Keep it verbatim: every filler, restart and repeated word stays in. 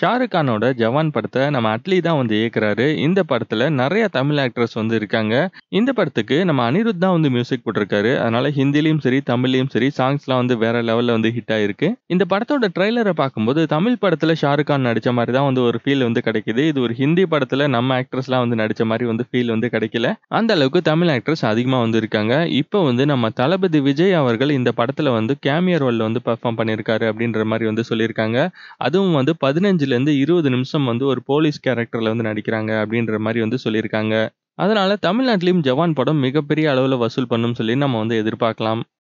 ஷாருக் கானோட ஜவான் படத்தை நம்ம அட்லி தான் வந்து ஏற்கிறாரு. இந்த படத்தில் நிறைய தமிழ் ஆக்டர்ஸ் வந்து இருக்காங்க. இந்த படத்துக்கு நம்ம அனிருத் தான் வந்து மியூசிக் போட்டிருக்காரு. அதனால ஹிந்திலையும் சரி தமிழ்லையும் சரி சாங்ஸ்லாம் வந்து வேற லெவலில் வந்து ஹிட் ஆயிருக்கு. இந்த படத்தோட ட்ரெய்லரை பார்க்கும்போது தமிழ் படத்தில் ஷாருக் கான் நடித்த மாதிரி தான் வந்து ஒரு ஃபீல் வந்து கிடைக்குது. இது ஒரு ஹிந்தி படத்தில் நம்ம ஆக்டர்ஸ்லாம் வந்து நடித்த மாதிரி வந்து ஃபீல் வந்து கிடைக்கல. அந்த அளவுக்கு தமிழ் ஆக்டர்ஸ் அதிகமாக வந்து இருக்காங்க. இப்போ வந்து நம்ம தளபதி விஜய் அவர்கள் இந்த படத்தில் வந்து கேமியோ ரோலில் வந்து பர்ஃபார்ம் பண்ணியிருக்காரு அப்படின்ற மாதிரி வந்து சொல்லியிருக்காங்க. அதுவும் வந்து பதினஞ்சு இருந்து இருபது நிமிஷம் வந்து ஒரு போலீஸ் கேரக்டர்ல வந்து நடிக்கிறாங்க அப்படின்ற மாதிரி வந்து சொல்லியிருக்காங்க. அதனால தமிழ்நாட்டிலும் ஜவான் படம் மிகப்பெரிய அளவில் வசூல் பண்ணும் சொல்லி நம்ம வந்து எதிர்பார்க்கலாம்.